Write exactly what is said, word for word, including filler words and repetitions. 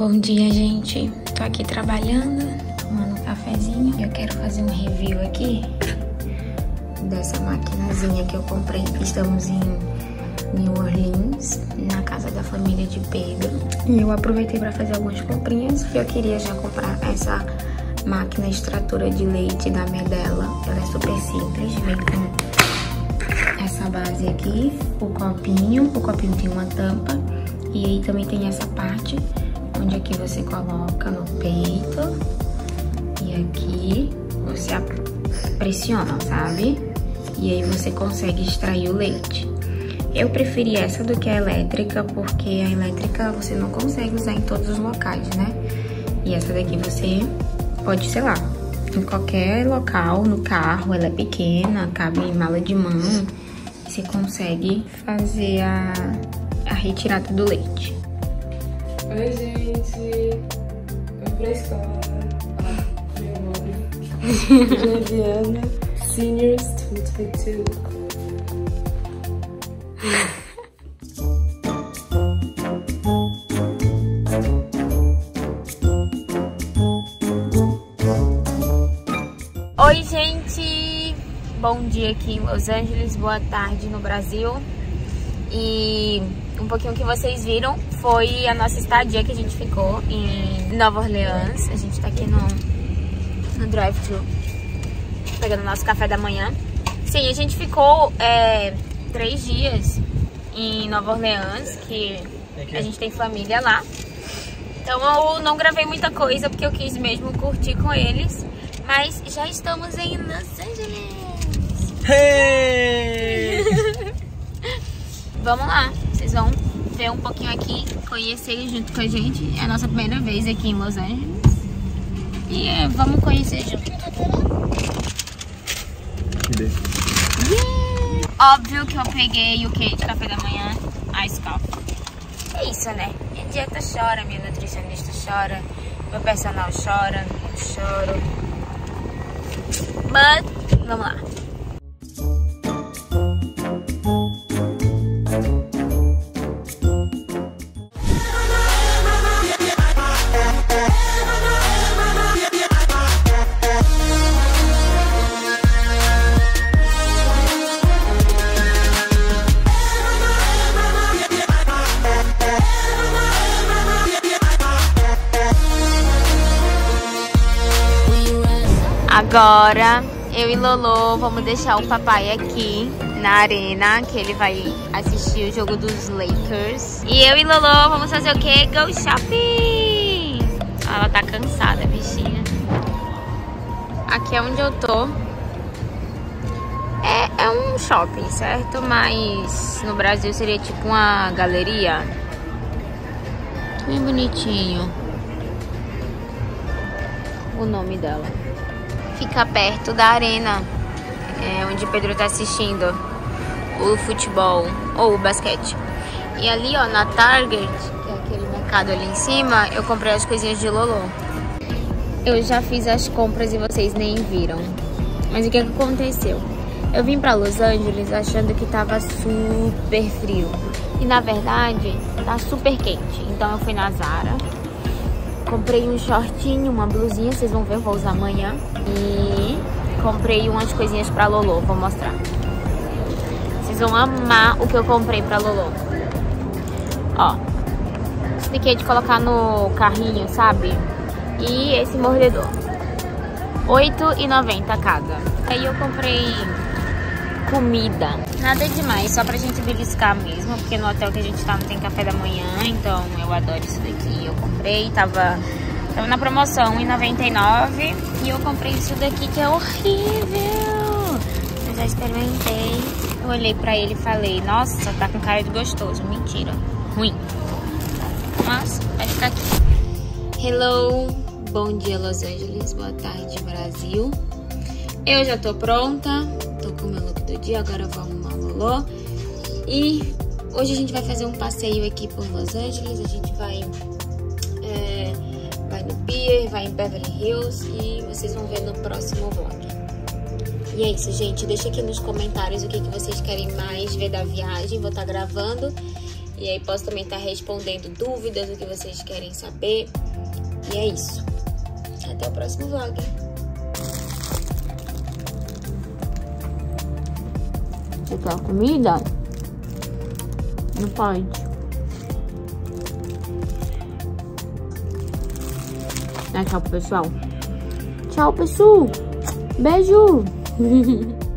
Bom dia, gente. Tô aqui trabalhando, tomando um cafezinho. Eu quero fazer um review aqui dessa maquinazinha que eu comprei. Estamos em New Orleans, na casa da família de Pedro. E eu aproveitei pra fazer algumas comprinhas. Eu queria já comprar essa máquina extratora de leite da Medela. Ela é super simples, vem com essa base aqui, o copinho. O copinho tem uma tampa. E aí também tem essa parte onde aqui você coloca no peito. E aqui você pressiona, sabe? E aí você consegue extrair o leite. Eu preferi essa do que a elétrica, porque a elétrica você não consegue usar em todos os locais, né? E essa daqui você pode, sei lá, em qualquer local, no carro. Ela é pequena, cabe em mala de mão. Você consegue fazer a, a retirada do leite. Oi, gente. Vou pra escola. Ah, meu nome. Juliana, Senior Student dois. Oi, gente! Bom dia aqui em Los Angeles, boa tarde no Brasil. E um pouquinho que vocês viram foi a nossa estadia que a gente ficou em Nova Orleans. A gente tá aqui no, no drive-thru, pegando nosso café da manhã. Sim, a gente ficou... É, três dias em Nova Orleans, que a gente tem família lá. Então eu não gravei muita coisa porque eu quis mesmo curtir com eles. Mas já estamos em Los Angeles. Hey! Vamos lá, vocês vão ver um pouquinho aqui, conhecer junto com a gente. É a nossa primeira vez aqui em Los Angeles. E é, vamos conhecer junto. Yeah! Óbvio que eu peguei o que de café da manhã? Ice coffee. É isso, né? Minha dieta chora, minha nutricionista chora, meu personal chora, eu choro. Mas, vamos lá. Agora eu e Lolo vamos deixar o papai aqui na arena, que ele vai assistir o jogo dos Lakers. E eu e Lolo vamos fazer o quê? Go shopping! Ela tá cansada, bichinha. Aqui é onde eu tô. É, é um shopping, certo? Mas no Brasil seria tipo uma galeria. Bem bonitinho. O nome dela. Fica perto da arena, é, onde Pedro tá assistindo o futebol ou o basquete. E ali, ó, na Target, que é aquele mercado ali em cima, eu comprei as coisinhas de Lolo. Eu já fiz as compras e vocês nem viram. Mas o que, é que aconteceu? Eu vim pra Los Angeles achando que tava super frio. E na verdade, tá super quente. Então eu fui na Zara. Comprei um shortinho, uma blusinha, vocês vão ver, eu vou usar amanhã. E comprei umas coisinhas pra Lolo, vou mostrar. Vocês vão amar o que eu comprei pra Lolo. Ó, esse daqui é de colocar no carrinho, sabe? E esse mordedor. oito e noventa cada. Aí eu comprei comida. Nada demais, só pra gente beliscar mesmo, porque no hotel que a gente tá não tem café da manhã, então eu adoro isso daqui. Eu comprei, tava, tava na promoção um e noventa e nove e eu comprei isso daqui que é horrível. Eu já experimentei. Eu olhei pra ele e falei, nossa, tá com cara de gostoso. Mentira, ruim. Mas vai ficar aqui. Hello, bom dia Los Angeles, boa tarde Brasil. Eu já tô pronta, tô com meu look do dia, agora eu vou arrumar o Lolo. E hoje a gente vai fazer um passeio aqui por Los Angeles, a gente vai, é, vai no Pier, vai em Beverly Hills e vocês vão ver no próximo vlog. E é isso, gente, deixa aqui nos comentários o que, que vocês querem mais ver da viagem, vou estar gravando. E aí posso também estar respondendo dúvidas do que vocês querem saber. E é isso. Até o próximo vlog. Você quer comida? Não pode. Tchau, pessoal. Tchau, pessoal. Beijo.